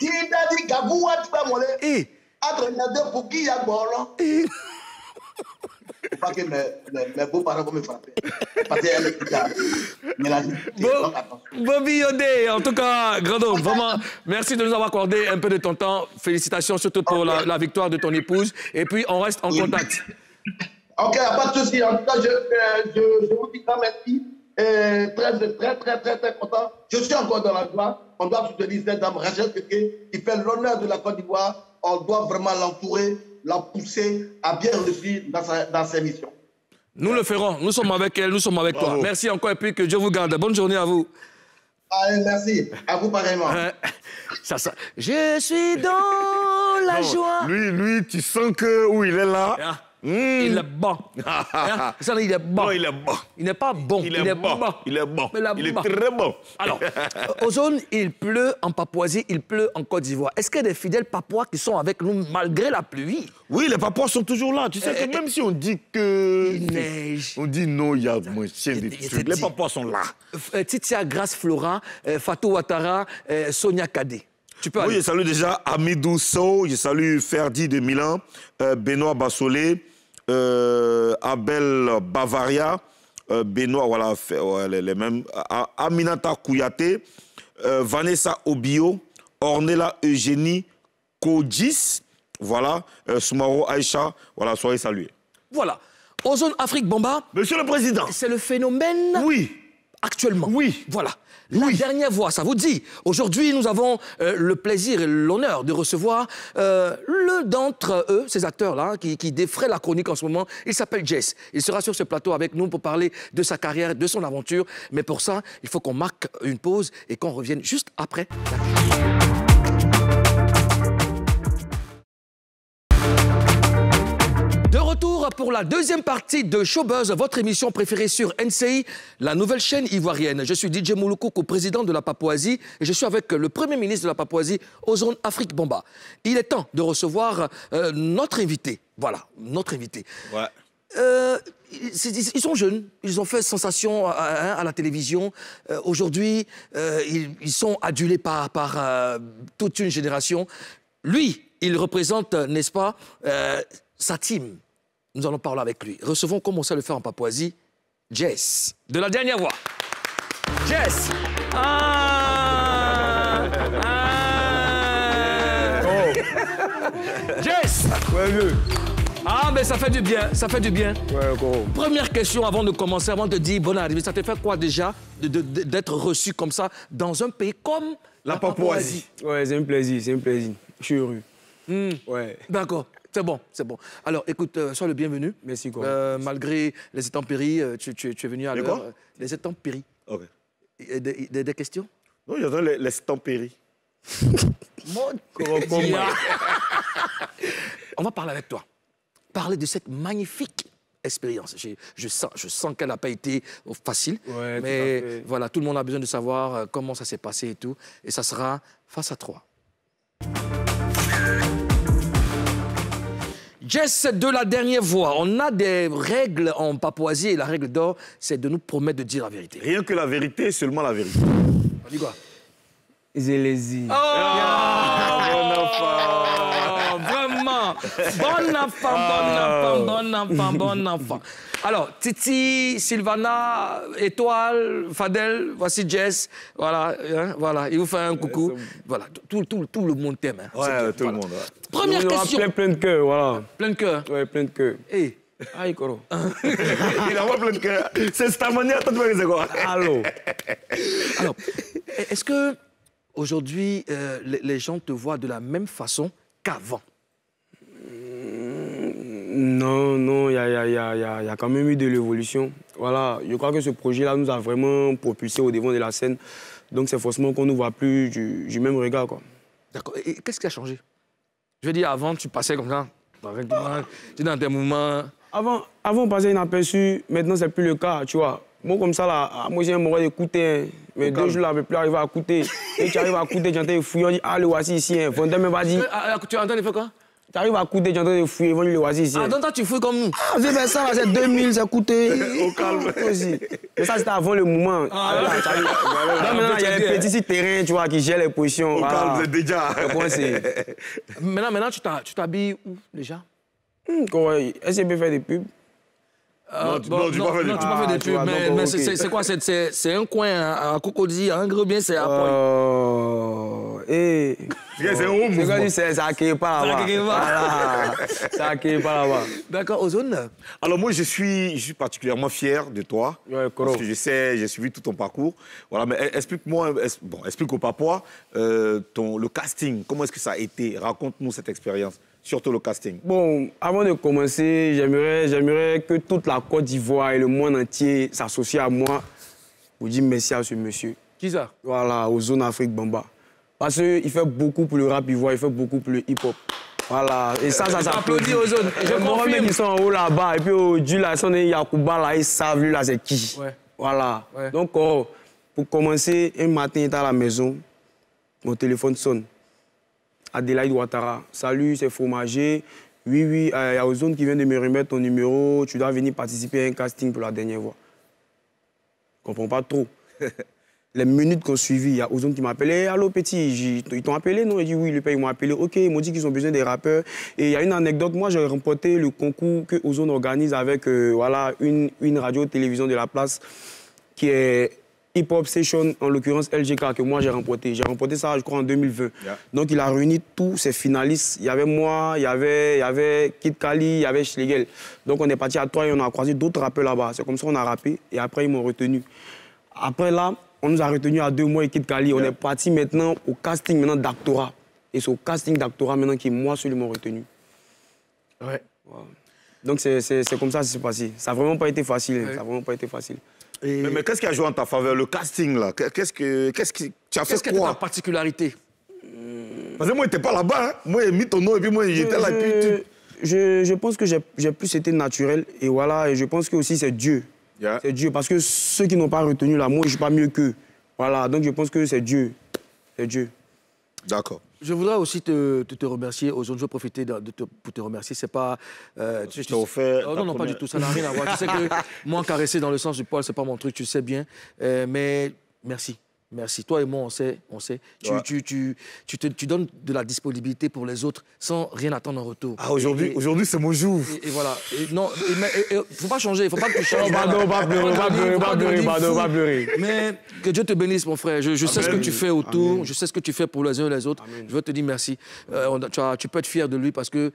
Dida dit Gagou, tu vas m'en aller. Entre les deux pour qui il y a Golo. Pas que mes beaux-parents vont me frapper. Parce qu'elle est plus tard. Bobi Odé, en tout cas, grand homme, vraiment, merci de nous avoir accordé un peu de ton temps. Félicitations surtout pour la victoire de ton épouse. Et puis, on reste en contact. OK, pas de souci. En tout cas, je vous dis grand merci. Très content. Je suis encore dans la gloire. On doit soutenir cette dame, Rachel Kéké, qui fait l'honneur de la Côte d'Ivoire. On doit vraiment l'entourer, la pousser à bien réussir dans sa mission. Nous le ferons. Nous sommes avec elle, nous sommes avec toi. Merci encore et puis que Dieu vous garde. Bonne journée à vous. Allez, merci. À vous pareillement. Ça. Je suis dans la joie. Lui, tu sens que où il est là. Yeah. Il est bon. Ça, il est bon. Il est bon. Il n'est pas bon. Il est bon. Il est bon. Il est très bon. Alors, Ozone, il pleut en Papouasie, il pleut en Côte d'Ivoire. Est-ce qu'il y a des fidèles Papouas qui sont avec nous malgré la pluie? Oui, les Papouas sont toujours là. Tu sais que même si on dit que... Il neige. On dit non, il y a moins des trucs. Les Papouas sont là. Titia Grace Flora, Fatou Ouattara, Sonia Kadé. Oui, je salue déjà Amidou Sow, je salue Ferdi de Milan, Benoît Bassolé, Abel Bavaria, Benoît, voilà, les mêmes, Aminata Kouyaté, Vanessa Obio, Ornella Eugénie Kodjis, voilà, Soumaro Aïcha, voilà, soyez salués. Voilà, Ozone Afrique Bamba. Monsieur le Président. C'est le phénomène. Oui. Actuellement. Oui. Voilà. La dernière voix, ça vous dit. Aujourd'hui, nous avons le plaisir et l'honneur de recevoir l'un d'entre eux, ces acteurs-là, qui défraient la chronique en ce moment. Il s'appelle Jess. Il sera sur ce plateau avec nous pour parler de sa carrière, de son aventure. Mais pour ça, il faut qu'on marque une pause et qu'on revienne juste après. De retour pour la deuxième partie de Showbuzz, votre émission préférée sur NCI, la nouvelle chaîne ivoirienne. Je suis DJ Mouloukoukou, président de la Papouasie, et je suis avec le premier ministre de la Papouasie, Ozone Afrique Bamba. Il est temps de recevoir notre invité. Voilà, notre invité. Ouais. Ils sont jeunes, ils ont fait sensation à la télévision. Aujourd'hui, ils sont adulés par toute une génération. Lui, il représente, n'est-ce pas, sa team. Nous allons parler avec lui. Recevons, comme on sait le faire en Papouasie, Jess, de La Dernière Voix. Jess. Jess. Ouais, vieux. Ah, mais ça fait du bien, ça fait du bien. Ouais, gros. Première question avant de commencer, avant de dire bonne arrivée, ça te fait quoi déjà d'être reçu comme ça dans un pays comme la Papouasie? Ouais, c'est un plaisir, c'est un plaisir. Je suis heureux. Mmh. Ouais. D'accord, c'est bon, c'est bon. Alors, écoute, sois le bienvenu. Merci, gros. Malgré les intempéries, tu es venu à l'heure. Les intempéries. OK. Des questions? Non, il y a les intempéries. Mon Dieu. On va parler avec toi. Parler de cette magnifique expérience. Je sens qu'elle n'a pas été facile, ouais, mais voilà, tout le monde a besoin de savoir comment ça s'est passé et tout. Et ça sera face à toi. Jess, de La Dernière Voix, on a des règles en Papouasie et la règle d'or, c'est de nous promettre de dire la vérité. Rien que la vérité, seulement la vérité. On dit quoi? Zélésie. Bon enfant, bon enfant, bon enfant, bon enfant. Alors, Titi, Sylvana, Étoile, Fadel, voici Jess. Voilà, hein, voilà, il vous fait un coucou. Voilà, tout le monde t'aime. Hein, ouais, tout le monde. Ouais. Première question. Plein de cœur, voilà. Plein de cœur. Ouais, plein de cœur. Hey. Aïe, Koro. Il envoie plein de cœur. C'est cette manière, attends, c'est quoi? Allô. Alors, est-ce que aujourd'hui, les gens te voient de la même façon qu'avant? Non, non, il y a quand même eu de l'évolution. Voilà, je crois que ce projet-là nous a vraiment propulsés au devant de la scène. Donc c'est forcément qu'on ne nous voit plus du même regard, quoi. D'accord. Et qu'est-ce qui a changé? Je veux dire, avant, tu passais comme ça, tu es dans tes mouvements. Avant, on passait inaperçu. Maintenant, c'est plus le cas, tu vois. Moi, comme ça, là, moi, j'ai un moral d'écouter. Hein. Mais deux jours, là, je ne peux plus arriver à écouter. Et tu arrives à écouter, j'entends les fouillons, on dit, allez, voici ici. Hein. Vendeur me va dire... Tu entends les feux, quoi? Tu arrives à coûter, tu es en train de fouiller, ils vont le oasis. Ah, donc toi, tu fouilles comme nous. Ah, ben ça, c'est 2000, ça coûtait. Au calme. Aussi. Mais ça, c'était avant le moment. Ah, là, voilà, maintenant, il y a les petits terrains, tu vois, qui gèrent les positions. Au calme, c'est déjà. Maintenant, tu t'habilles où, déjà? Est-ce que tu fais des pubs? Non, tu ne peux pas faire des pubs. Mais c'est quoi? C'est un coin à Cocody, un gros bien, c'est à Point. C'est un haut mouvement. C'est à Képa, là-bas. C'est à Képa, là-bas. D'accord, Ozone. Alors moi, je suis particulièrement fier de toi. Ouais, parce que je sais, j'ai suivi tout ton parcours. Voilà, mais explique-moi, bon, explique aux Papouas le casting. Comment est-ce que ça a été? Raconte-nous cette expérience. Surtout le casting. Bon, avant de commencer, j'aimerais que toute la Côte d'Ivoire et le monde entier s'associent à moi pour dire merci à ce monsieur. Qui ça? Voilà, Ozone Afrique Bamba. Parce qu'il fait beaucoup pour le rap ivoire, il fait beaucoup pour le hip-hop. Voilà, et ça s'applaudit. Ozone, je confirme. Même ils sont en haut là-bas, et puis au Dieu, là, si on est Yacouba, là, ils savent, lui, là, c'est qui. Ouais. Voilà. Ouais. Donc, pour commencer, un matin, il était à la maison, mon téléphone sonne. Adelaide Ouattara. Salut, c'est Fromager. Oui, il y a Ozone qui vient de me remettre ton numéro. Tu dois venir participer à un casting pour La Dernière Voix. Je ne comprends pas trop. Les minutes qu'on suivit, il y a Ozone qui m'appelle. Hey, allô, petit, ils t'ont appelé? Non, il dit oui, ils m'ont appelé. OK, ils m'ont dit qu'ils ont besoin des rappeurs. Et il y a une anecdote. Moi, j'ai remporté le concours que Ozone organise avec voilà, une radio-télévision de la place qui est... Hip-Hop Station, en l'occurrence LGK, que moi j'ai remporté. J'ai remporté ça, je crois, en 2020. Yeah. Donc il a réuni tous ses finalistes. Il y avait moi, il y avait Kid Kali, il y avait Schlegel. Donc on est parti à Troyes et on a croisé d'autres rappeurs là-bas. C'est comme ça qu'on a rappé et après ils m'ont retenu. Après là, on nous a retenu à 2 mois et Kid Kali. Yeah. On est parti maintenant au casting d'actorat. Et c'est au casting d'actorat maintenant qui, moi, celui m'ont retenu. Ouais. Wow. Donc c'est comme ça que ça s'est passé. Ça n'a vraiment pas été facile. Ouais. Ça a vraiment pas été facile. Et... Mais qu'est-ce qui a joué en ta faveur, le casting, là? Qu'est-ce qui... Tu as fait quoi? Qu'est-ce qui était ta particularité? Parce que moi, j'étais pas là-bas, hein. Moi, j'ai mis ton nom et puis moi, j'étais là. Je pense que j'ai plus été naturel. Et voilà, et je pense que aussi, c'est Dieu. Yeah. C'est Dieu, parce que ceux qui n'ont pas retenu, là, moi, je suis pas mieux qu'eux. Voilà, donc je pense que c'est Dieu. C'est Dieu. D'accord. Je voudrais aussi te remercier. Ozone, je veux profiter pour te remercier. C'est pas... tu t'es offert... Oh, non, non, première... pas du tout. Ça n'a rien à voir. Tu sais que moi, caresser dans le sens du poil, c'est pas mon truc, tu sais bien. Mais merci. Merci. Toi et moi, on sait. On sait. Ouais. Tu donnes de la disponibilité pour les autres sans rien attendre en retour. Ah, aujourd'hui, c'est mon jour. Et voilà. Et non, il ne faut pas changer. Il ne faut pas que tu changes. On va pleurer. Mais que Dieu te bénisse, mon frère. Je sais ce que tu fais autour. Amen. Je sais ce que tu fais pour les uns et les autres. Amen. Je veux te dire merci. Tu peux être fier de lui parce qu'il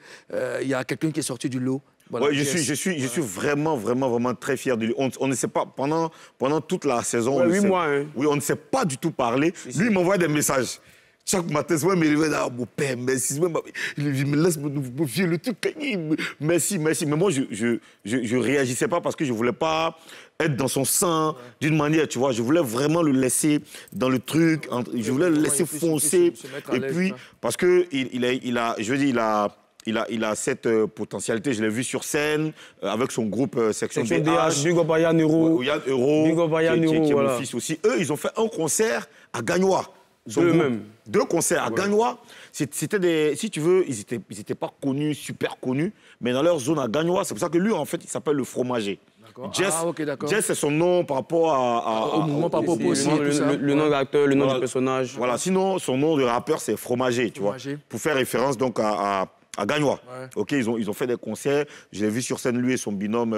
y a quelqu'un qui est sorti du lot. Voilà, ouais, je suis vraiment très fier de lui. On ne sait pas, pendant toute la saison... Ouais, 8 mois, hein. Oui, on ne sait pas du tout parler. Si, lui, il m'envoie des messages. Chaque matin, moi, il me réveille, ah, mon père, merci. Il me laisse mon vieux, le truc. Merci, merci. Mais moi, je réagissais pas parce que je voulais pas être dans son sang, ouais, d'une manière, tu vois. Je voulais vraiment le laisser dans le truc. Ouais, je voulais le laisser foncer. Et puis, parce que il a cette potentialité, je l'ai vu sur scène, avec son groupe Section DH, Hugo Bayan-Euro, qui est mon fils aussi. Eux, ils ont fait un concert à Gagnoa. Deux concerts à Gagnoa. C'était des... Si tu veux, ils étaient pas connus, super connus, mais dans leur zone à Gagnoa. C'est pour ça que lui, en fait, il s'appelle le Fromager. Jess, ah, okay, c'est son nom par rapport au mouvement, par rapport au aussi, le nom de l'acteur, le nom du personnage. Voilà, sinon, son nom de rappeur, c'est Fromager, tu vois. Pour faire référence, donc, à Gagnoa, ouais. Okay, ils ont fait des concerts. Je l'ai vu sur scène, lui et son binôme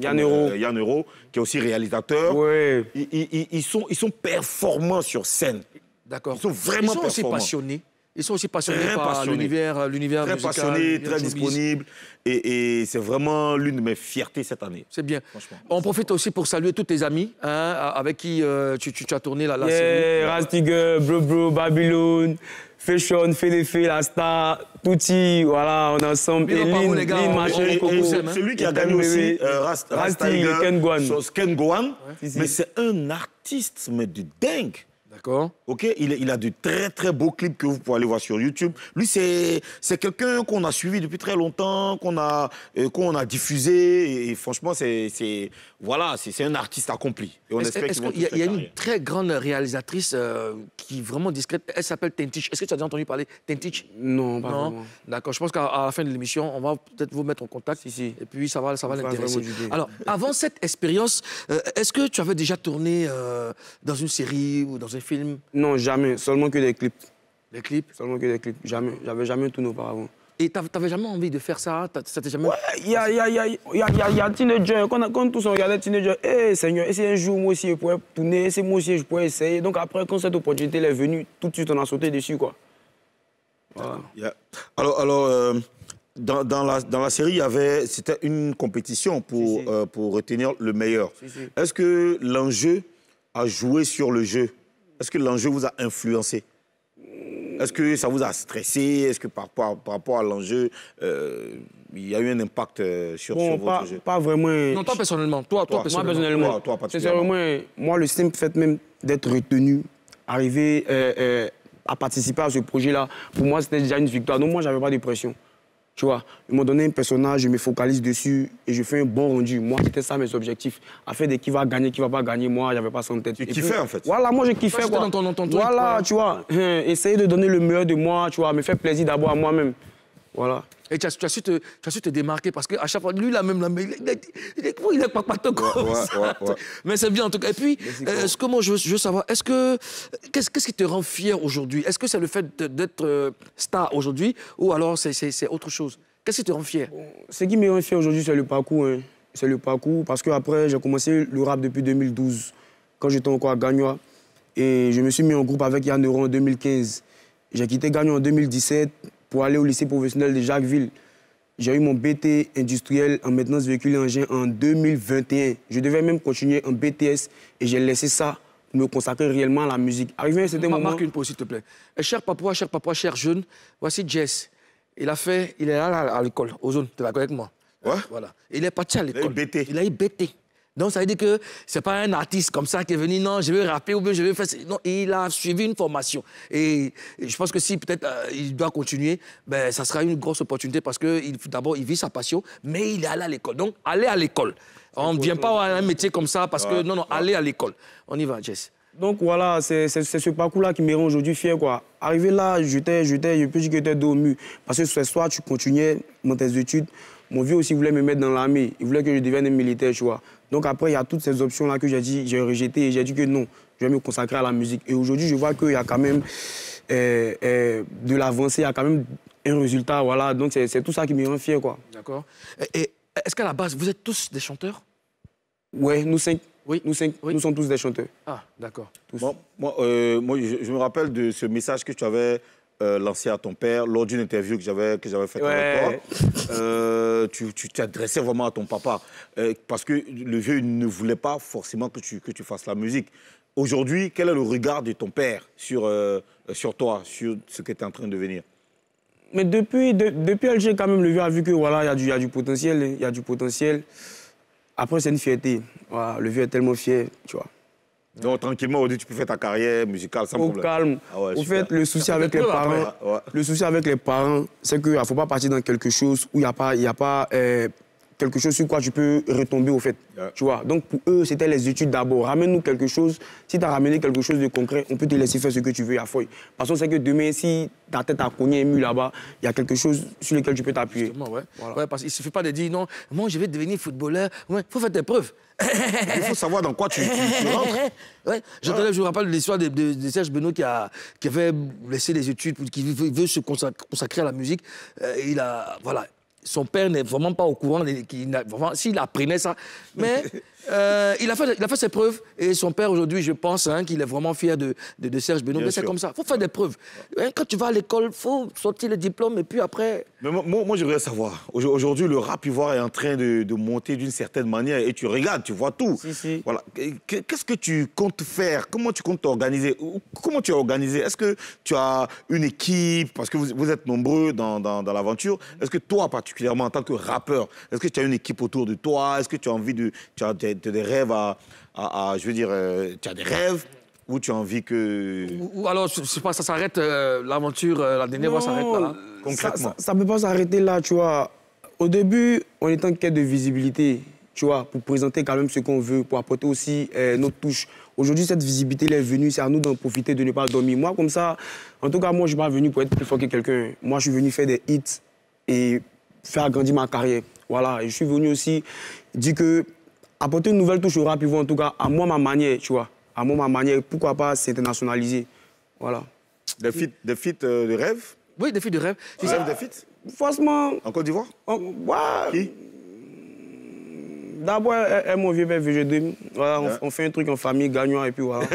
Yann Euro, qui est aussi réalisateur. Ouais. Ils sont performants sur scène. D'accord. Ils sont vraiment performants. Ils sont aussi passionnés. Ils sont aussi passionnés par l'univers musical. Très passionnés, très disponibles. Et c'est vraiment l'une de mes fiertés cette année. C'est bien. On profite aussi pour saluer tous tes amis, hein, avec qui tu as tourné la série. Rastiger, Bro, Babylone, Feshon, Fédéfé, La Star, Touti, voilà, on est ensemble. Et Lynn, Machin, celui qui a gagné aussi, Rastiger, Ken Gohan. Mais c'est un artiste, mais de dingue. D'accord. Ok, il a de très très beaux clips que vous pouvez aller voir sur YouTube. Lui, c'est quelqu'un qu'on a suivi depuis très longtemps, qu'on a diffusé. Et franchement, c'est un artiste accompli. Est-ce qu'il y a une très grande réalisatrice qui est vraiment discrète? Elle s'appelle Tentich. Est-ce que tu as déjà entendu parler Tentich? Non, pas vraiment. D'accord. Je pense qu'à la fin de l'émission, on va peut-être vous mettre en contact. Si, si. Et puis ça va l'intéresser. Alors, avant cette expérience, est-ce que tu avais déjà tourné dans une série ou dans un film? Non, jamais. Seulement que des clips. Des clips? Seulement que des clips. Jamais. J'avais jamais tourné auparavant. Et t'avais jamais envie de faire ça? C'était jamais... Ouais, il y a Teenager. Quand tous on regardait Teenager, « Hé, Seigneur, si un jour, moi aussi, je pourrais tourner, si moi aussi, je pourrais essayer. » Donc après, quand cette opportunité est venue, tout de suite, on a sauté dessus, quoi. Voilà. Yeah. Alors dans la série, il y avait... C'était une compétition pour retenir le meilleur. Si, si. Est-ce que l'enjeu a joué sur le jeu? Est-ce que l'enjeu vous a influencé? Est-ce que ça vous a stressé? Est-ce que par rapport à l'enjeu, il y a eu un impact sur votre jeu? Pas vraiment. Non, toi personnellement. Toi personnellement. Moi, le simple fait même d'être retenu, arriver à participer à ce projet-là, pour moi, c'était déjà une victoire. Donc moi, j'avais pas de pression. Tu vois, ils m'ont donné un personnage, je me focalise dessus et je fais un bon rendu. Moi, c'était ça mes objectifs. Afin de qui va gagner, qui va pas gagner, moi, j'avais pas ça en tête. Tu kiffais, en fait. Voilà, moi, je kiffais. Quoi. Dans ton truc, voilà, quoi. Tu vois, essayer de donner le meilleur de moi, tu vois, me faire plaisir d'abord à moi-même. Voilà. Et tu as su te démarquer parce qu'à chaque fois, lui, là, même, là, mais il est pas pato comme ça. Ouais. Mais c'est bien, en tout cas. Et puis, ce que moi, je veux savoir, qu'est-ce qui te rend fier aujourd'hui? Est-ce que c'est le fait d'être star aujourd'hui ou alors c'est autre chose? Qu'est-ce qui te rend fier? Ce qui me rend fier aujourd'hui, c'est le parcours. Hein. C'est le parcours parce qu'après, j'ai commencé le rap depuis 2012, quand j'étais encore à Gagnoa. Et je me suis mis en groupe avec Yann Euro en 2015. J'ai quitté Gagnoa en 2017. Pour aller au lycée professionnel de Jacquesville. J'ai eu mon BT industriel en maintenance véhicule et engin en 2021. Je devais même continuer en BTS et j'ai laissé ça pour me consacrer réellement à la musique. Arrivé à un certain moment... Marque une pause, s'il te plaît. Cher papa, cher jeune, voici Jess. Il est là à l'école, Ozone, tu vas avec moi. Ouais. Voilà. Il est parti à l'école. Il a eu BT. Donc, ça veut dire que c'est pas un artiste comme ça qui est venu, non, je vais rapper ou bien je vais faire... Non, il a suivi une formation. Et je pense que si peut-être il doit continuer, ben, ça sera une grosse opportunité parce que d'abord, il vit sa passion, mais il est allé à l'école. Donc, allez à l'école. On ne vient pas à un métier comme ça parce que... Non, non, allez à l'école. On y va, Jess. Donc voilà, c'est ce parcours-là qui me rend aujourd'hui fier, quoi. Arrivé là, je peux dire que j'étais dos au mur. Parce que ce soir, tu continuais dans tes études. Mon vieux aussi voulait me mettre dans l'armée. Il voulait que je devienne un militaire, tu vois. Donc après, il y a toutes ces options-là que j'ai dit, j'ai rejeté et j'ai dit que non, je vais me consacrer à la musique. Et aujourd'hui, je vois qu'il y a quand même de l'avancée, il y a quand même un résultat, voilà. Donc c'est tout ça qui me rend fier, quoi. D'accord. Et est-ce qu'à la base, vous êtes tous des chanteurs? Ouais, nous cinq. Oui, nous cinq, oui. Nous sommes tous des chanteurs. Ah, d'accord. Bon, moi, je me rappelle de ce message que tu avais lancé à ton père lors d'une interview que j'avais faite avec toi. Tu t'adressais vraiment à ton papa parce que le vieux ne voulait pas forcément que tu fasses la musique. Aujourd'hui, quel est le regard de ton père sur, sur toi, sur ce que tu es en train de devenir? Mais depuis Alger, quand même, le vieux a vu que voilà, y a du potentiel, il y a du potentiel. Après, c'est une fierté. Voilà, le vieux est tellement fier, tu vois. Donc, tranquillement, aujourd'hui, tu peux faire ta carrière musicale sans problème. Au calme. Ah ouais, au fait, le souci avec les parents, c'est qu'il ne faut pas partir dans quelque chose où il n'y a pas, quelque chose sur quoi tu peux retomber, au fait. Yeah. Tu vois. Donc, pour eux, c'était les études d'abord. Ramène-nous quelque chose. Si tu as ramené quelque chose de concret, on peut te laisser faire ce que tu veux à feuille. Parce qu'on sait que demain, si ta tête a cogné un mur là-bas, il y a quelque chose sur lequel tu peux t'appuyer. Ouais. Voilà. Ouais, parce qu'il ne suffit pas de dire non, moi, je vais devenir footballeur. Ouais, faut faire tes preuves. Il faut savoir dans quoi tu rentres. Ouais. Je me rappelle l'histoire de Serge Benoît qui avait laissé les études, qui veut se consacrer à la musique. Il a. Voilà. Son père n'est vraiment pas au courant, s'il apprenait ça. Mais il a fait ses preuves. Et son père, aujourd'hui, je pense hein, qu'il est vraiment fier de Serge Benoît. Mais c'est comme ça, il faut faire des preuves. Ouais. Quand tu vas à l'école, il faut sortir le diplôme et puis après... Mais moi je voudrais savoir. Aujourd'hui, le rap ivoirien est en train de monter d'une certaine manière. Et tu regardes, tu vois tout. Si, si. Voilà. Qu'est-ce que tu comptes faire? Comment tu comptes t'organiser? Comment tu es organisé? Est-ce que tu as une équipe? Parce que vous êtes nombreux dans l'aventure. Est-ce que toi, particulièrement en tant que rappeur, est-ce que tu as une équipe autour de toi? Est-ce que tu as envie de... Tu as des rêves je veux dire, tu as des rêves où tu as envie que... Ou alors, je sais pas, ça s'arrête, l'aventure, La Dernière Voix s'arrête là, concrètement. Ça ne peut pas s'arrêter là, tu vois. Au début, on est en quête de visibilité, tu vois, pour présenter quand même ce qu'on veut, pour apporter aussi notre touche. Aujourd'hui, cette visibilité, elle est venue, c'est à nous d'en profiter, de ne pas dormir. Moi, comme ça, en tout cas, moi, je ne suis pas venu pour être plus fort que quelqu'un. Moi, je suis venu faire des hits et... faire grandir ma carrière. Voilà, et je suis venu aussi dire que apporter une nouvelle touche au rap, en tout cas, à moi, ma manière, tu vois. À moi, ma manière, pourquoi pas s'internationaliser. Voilà. Des feats de rêve? Oui, des feats de rêve. Tu rêves des feats? Forcément. En Côte d'Ivoire? Ouais. Qui? D'abord, mon vieux père VG2. Voilà, ouais. On fait un truc en famille, gagnant, et puis voilà.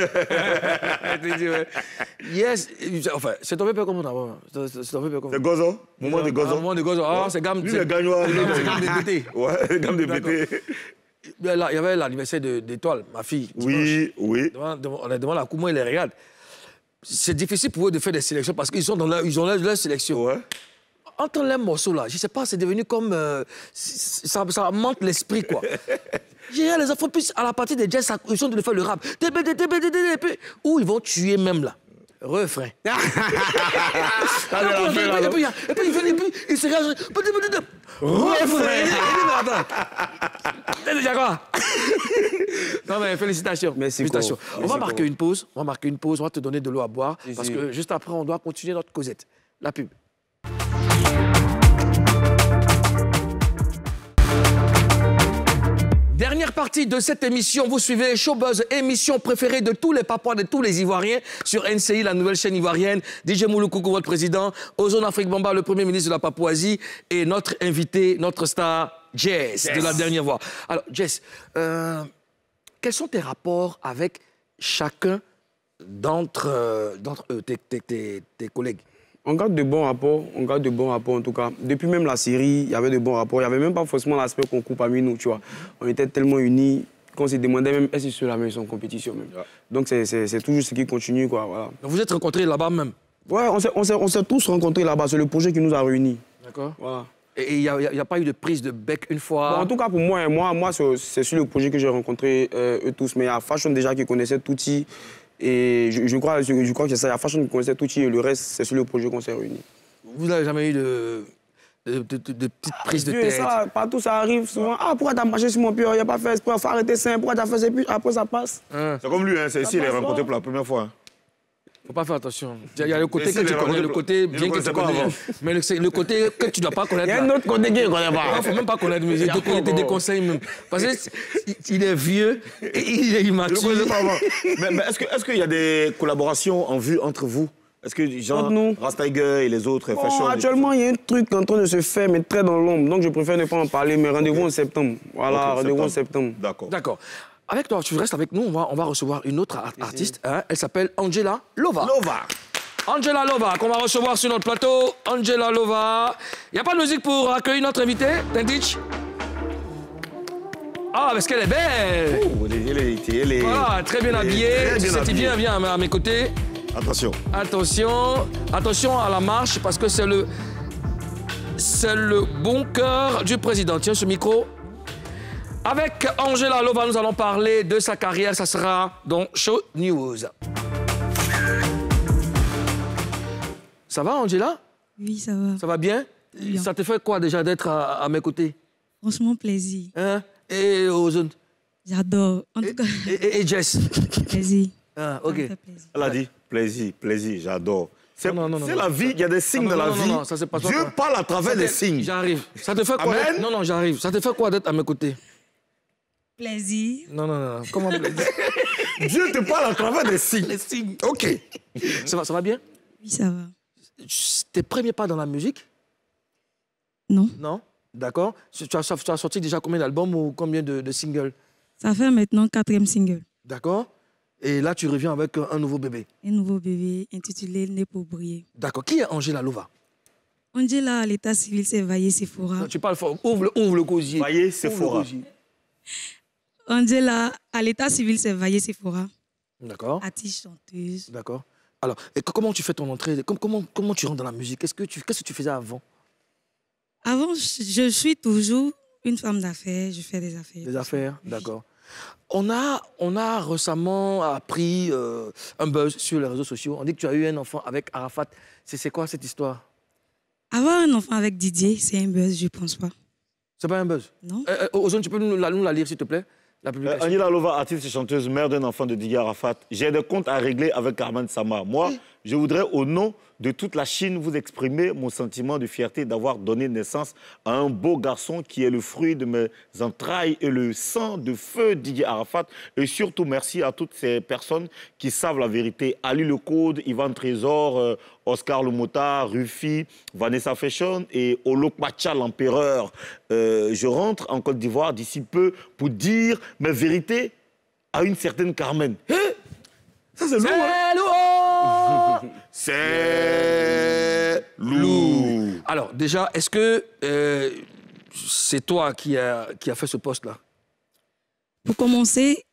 Yes, enfin, c'est ton vieux père comment d'abord? C'est ton vieux père comment? C'est Gozo, moment de Gozo. Moment de Gozo, ah, c'est gamme. Lui, le gagnant. C'est gamme de BT. Ouais, gamme de BT. Là, il y avait l'anniversaire d'Étoile, ma fille. Oui, oui. On a demandé à comment il les regarde. C'est difficile pour eux de faire des sélections parce qu'ils sont dans leur sélection. Ouais. Entendre les morceaux là, je sais pas, c'est devenu comme... ça monte l'esprit, quoi. J'ai les enfants, plus à la partie des Jess, ils sont de faire le rap. Ou ils vont tuer même là. Refrain. Et puis ils viennent, et puis ils se réagissent. Refrain. Non mais félicitations. Merci. On va marquer une pause, on va te donner de l'eau à boire. Parce que juste après, on doit continuer notre causette. La pub. Dernière partie de cette émission, vous suivez Showbuzz, émission préférée de tous les Papouas, de tous les Ivoiriens, sur NCI, la nouvelle chaîne ivoirienne. DJ Mouloukoukou, votre président, Ozone Afrique Bamba, le premier ministre de la Papouasie, et notre invité, notre star, Jess, de La Dernière Voix. Alors, Jess, quels sont tes rapports avec chacun d'entre eux, tes collègues? On garde de bons rapports, en tout cas. Depuis même la série, il y avait de bons rapports. Il n'y avait même pas forcément l'aspect qu'on coupe parmi nous, tu vois. On était tellement unis qu'on se demandait même est-ce que ceux-là même sont en compétition. Même. Ouais. Donc c'est toujours ce qui continue, quoi. Voilà. Donc vous êtes rencontrés là-bas même? Ouais, on s'est tous rencontrés là-bas. C'est le projet qui nous a réunis. D'accord. Voilà. Et il n'y a pas eu de prise de bec une fois? Bon, en tout cas, pour moi, c'est sur le projet que j'ai rencontré eux tous. Mais il y a Fashon déjà qui connaissait Touti. Et je crois que c'est ça, la façon de connaître tout et le reste, c'est sur le projet qu'on s'est réunis. Vous n'avez jamais eu de... de petites prises de tête. Ça, partout, ça arrive souvent. Ah, pourquoi t'as marché sur mon pied? Il n'y a pas fait exprès. Faut arrêter ça. Pourquoi t'as fait ça? Puis après, ça passe. C'est comme lui, hein, c'est ici, il est rencontré pour la première fois. Faut pas faire attention. Il y a le côté que tu connais, le côté bien que tu connais. Mais le côté que tu dois pas connaître. Il y a un autre côté que tu connais pas. Il faut même pas connaître, mais il te déconseille même. Parce qu'il est vieux et il est immature. Mais est-ce qu'il y a des collaborations en vue entre vous? Est-ce que genre Rastiger et les autres Fashion? Actuellement, il y a un truc qui est en train de se faire, mais très dans l'ombre. Donc je préfère ne pas en parler, mais rendez-vous en septembre. Voilà, rendez-vous en septembre. D'accord. D'accord. Avec toi, tu restes avec nous, on va recevoir une autre artiste, hein, elle s'appelle Angela Lova. Angela Lova, qu'on va recevoir sur notre plateau. Angela Lova. Il n'y a pas de musique pour accueillir notre invitée, Tentich? Ah, parce qu'elle est belle. Oh, elle est... Ah, très bien habillée. Si bien, viens à mes côtés. Attention. Attention. Attention à la marche, parce que c'est le... C'est le bon cœur du président. Tiens ce micro. Avec Angela Lova, nous allons parler de sa carrière. Ça sera dans Show News. Ça va, Angela? Oui, ça va. Ça va bien? Bien. Ça te fait quoi déjà d'être à mes côtés? Franchement, plaisir. Hein? Et Ozone? J'adore. Et Jess? Plaisir. Ah, ok. Elle a dit plaisir, j'adore. C'est la vie, il y a des signes de la vie. Non, ça, pas Dieu toi. Parle à travers des signes. J'arrive. Ça te fait quoi? Amen. Non, j'arrive. Ça te fait quoi d'être à mes côtés? Plaisir. Non. Comment plaisir? Dieu te parle à travers des signes. Les signes. OK. Ça va bien? Oui, ça va. Tes premiers pas dans la musique? Non. Non? D'accord. Tu as sorti déjà combien d'albums ou combien de singles? Ça fait maintenant 4e single. D'accord. Et là, tu reviens avec un nouveau bébé. Un nouveau bébé intitulé « Né pour briller ». D'accord. Qui est Angela Lova? Angela, à l'état civil, c'est Vaillé Sephora. Non, tu parles fort. Ouvre le gosier. Vaillé Sephora. Angela, à l'état civil, c'est Vaillé Sephora. D'accord. Artiste chanteuse. D'accord. Alors, et comment tu fais ton entrée? Comment tu rentres dans la musique? Qu'est-ce que tu faisais avant? Avant, je suis toujours une femme d'affaires. Je fais des affaires. Des affaires, d'accord. On a récemment appris un buzz sur les réseaux sociaux. On dit que tu as eu un enfant avec Arafat. C'est quoi cette histoire? Avoir un enfant avec Didier, c'est un buzz, je pense pas. C'est pas un buzz? Non. Ozone, tu peux nous la lire, s'il te plaît? La publication. Angela Lova, artiste et chanteuse, mère d'un enfant de Didier Arafat. J'ai des comptes à régler avec Carmen Samar. Moi, je voudrais, au nom de toute la Chine, vous exprimer mon sentiment de fierté d'avoir donné naissance à un beau garçon qui est le fruit de mes entrailles et le sang de feu Didier Arafat. Et surtout, merci à toutes ces personnes qui savent la vérité. Ali Le Code, Ivan Trésor, Oscar Le Motard, Ruffy, Vanessa Feshon et Olo Kmatcha, l'empereur. Je rentre en Côte d'Ivoire d'ici peu pour dire mes vérités à une certaine Carmen. Ça, c'est lourd, hein? C'est lourd. Alors, déjà, est-ce que c'est toi qui a fait ce poste-là? Pour commencer,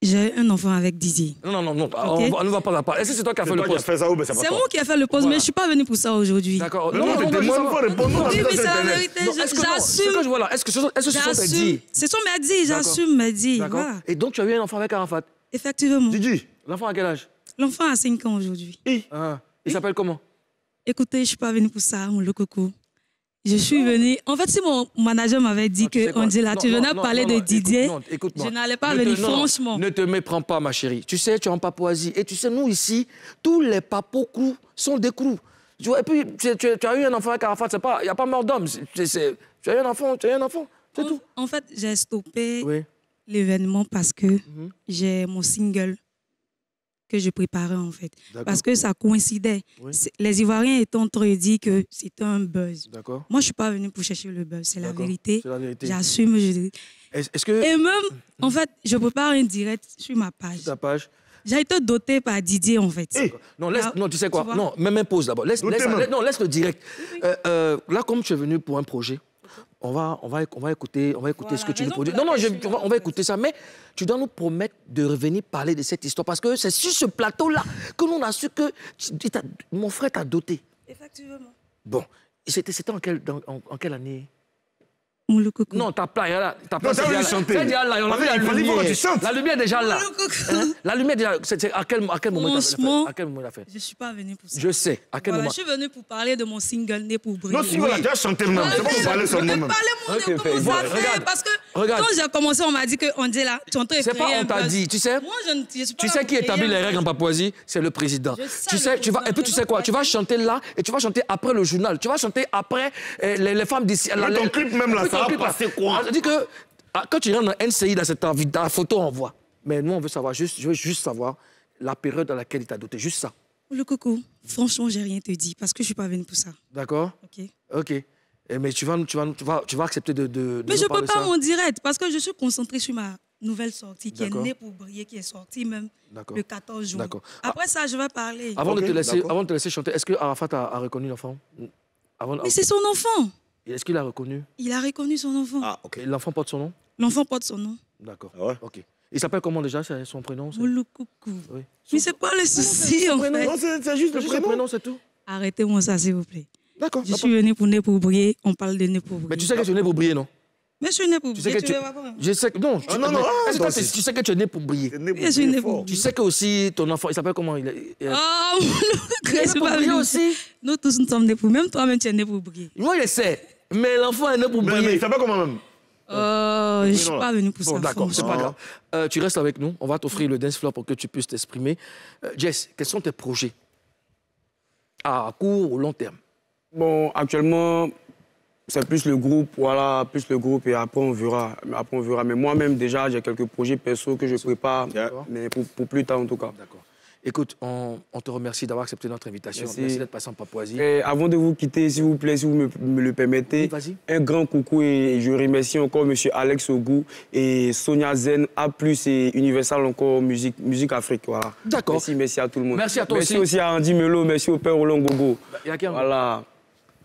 j'ai un enfant avec Didier. Non, okay. On ne va pas la parler. Est-ce que c'est toi qui as fait le poste? C'est moi qui ai fait le poste, mais je ne suis pas venu pour ça aujourd'hui. D'accord. Non, oui, mais c'est la vérité. J'assume. Est-ce que ce sont tes dits? Ce sont mes dits, j'assume mes dits. D'accord. Et donc, tu as eu un enfant avec Arafat? Effectivement. Didier, l'enfant à quel âge? L'enfant a 5 ans aujourd'hui. Il s'appelle comment? Écoutez, je ne suis pas venue pour ça, mon Mouloukoukou. Je suis venue... En fait, si mon manager m'avait dit que Angela, tu venais parler de Didier, je n'allais pas venir, franchement. Ne te méprends pas, ma chérie. Tu sais, tu es en Papouasie. Et tu sais, nous, ici, tous les papocous sont des crous. Tu vois, et puis, tu as eu un enfant avec Arafat, il n'y a pas mort d'homme. Tu as eu un enfant, c'est tout. En fait, j'ai stoppé l'événement parce que j'ai mon single que je préparais, en fait. Parce que ça coïncidait. Les Ivoiriens étant entre eux dit que c'était un buzz. Moi, je ne suis pas venue pour chercher le buzz. C'est la vérité. J'assume. Et même, en fait, je prépare un direct sur ma page. Sur ta page. J'ai été dotée par Didier, en fait. Non, tu sais quoi? Non, même pause d'abord. Laisse le direct. Là, comme tu es venu pour un projet, on va écouter ce que tu nous produis. On va écouter ça, mais tu dois nous promettre de revenir parler de cette histoire, parce que c'est sur ce plateau-là que nous on a su que mon frère t'a doté. Effectivement. Bon, c'était en quelle année? Mouloukoukou. Non, t'as pas, t'as chanté. La lumière est déjà là. Hein? La lumière déjà. À quel moment t'as fait? Je suis pas venue pour ça. Je sais. À quel moment? Je suis venue pour parler de mon single né pour briller. Non, si vous l'avez déjà chanté maintenant. C'est pas pour parler seulement. Parce que quand j'ai commencé, on m'a dit que Angela, tu entends. C'est pas on t'a dit, tu sais. Moi, je suis pas. Tu sais qui établit les règles en Papouasie? C'est le président. Tu sais, tu vas et puis tu sais quoi? Tu vas chanter là et tu vas chanter après le journal. Tu vas chanter après les femmes d'ici. Ton clip même là. C'est quoi? On dit que quand tu rentres dans NCI, là, c'est ta vie, ta photo, on voit. Mais nous, on veut savoir, je veux juste savoir la période dans laquelle il t'a doté, juste ça. Le coco, franchement, j'ai rien te dit parce que je suis pas venue pour ça. D'accord? Ok. Ok. Mais tu vas accepter de mais je peux pas en direct parce que je suis concentrée sur ma nouvelle sortie qui est née pour briller, qui est sortie même le 14 juin. Après ça, je vais parler. Avant, de te laisser chanter, est-ce que Arafat a reconnu l'enfant? Mais c'est son enfant. Est-ce qu'il a reconnu? Il a reconnu son enfant. Ah, ok. L'enfant porte son nom? L'enfant porte son nom. D'accord. Ouais. Ok. Il s'appelle comment déjà? Son prénom? Mouloukoukou. Oui. Mais c'est pas le souci en fait. Non, c'est juste le prénom, c'est tout. Arrêtez-moi ça, s'il vous plaît. D'accord. Je suis venue pour Né pour briller. On parle de Né pour briller. Mais tu sais que tu es né pour briller, non? Mais je suis né pour briller. Tu sais que je sais que non. Tu sais que tu es né pour briller. Je suis né pour briller. Tu sais que aussi ton enfant, il s'appelle comment? Ah, Mouloukoukou aussi. Nous tous nous sommes nés pour. Même toi-même, tu es né pour briller. Moi, je sais. Mais l'enfant est né pour briller. Mais ça va comment même? Je ne suis pas venue pour ça. D'accord, c'est pas grave. Tu restes avec nous. On va t'offrir le dance floor pour que tu puisses t'exprimer. Jess, quels sont tes projets à court ou long terme? Bon, actuellement, c'est plus le groupe, voilà, plus le groupe et après on verra. Après on verra. Mais moi-même, déjà, j'ai quelques projets perso que je prépare, mais pour plus tard en tout cas. D'accord. Écoute, on te remercie d'avoir accepté notre invitation. Merci d'être passé en Papouasie. Et avant de vous quitter, s'il vous plaît, si vous me le permettez, oui, un grand coucou et je remercie encore M. Alex Ogou et Sonia Zen, A+, et Universal encore Musique Afrique. Voilà. D'accord. Merci à tout le monde. Merci à toi aussi. Merci aussi à Andy Melo, merci au père Olon Gogo. Voilà.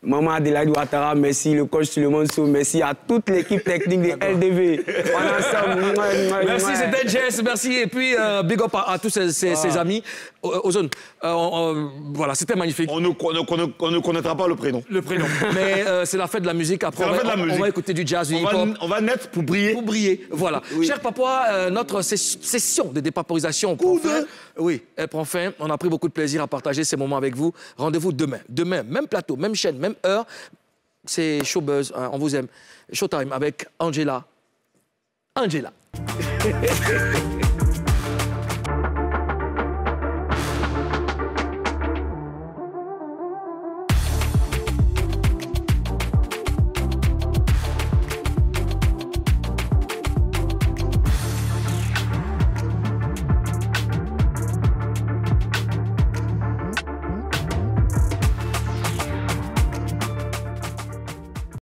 Maman Adelaide Ouattara, merci, le coach Suleiman Sow, merci à toute l'équipe technique de LDV. Merci, c'était Jess, merci. Et puis, big up à tous ses amis. Ozone, voilà, c'était magnifique. On ne connaîtra pas le prénom. Le prénom. Mais c'est la fête de la musique. Après, on va écouter du jazz, du hip-hop. On va naître pour briller. Pour briller, voilà. Oui. Cher papa, notre session de dépapourisation. Oui, elle prend fin. On a pris beaucoup de plaisir à partager ces moments avec vous. Rendez-vous demain. Demain, même plateau, même chaîne, même heure, c'est Showbuzz, hein, on vous aime. Showtime avec Angela.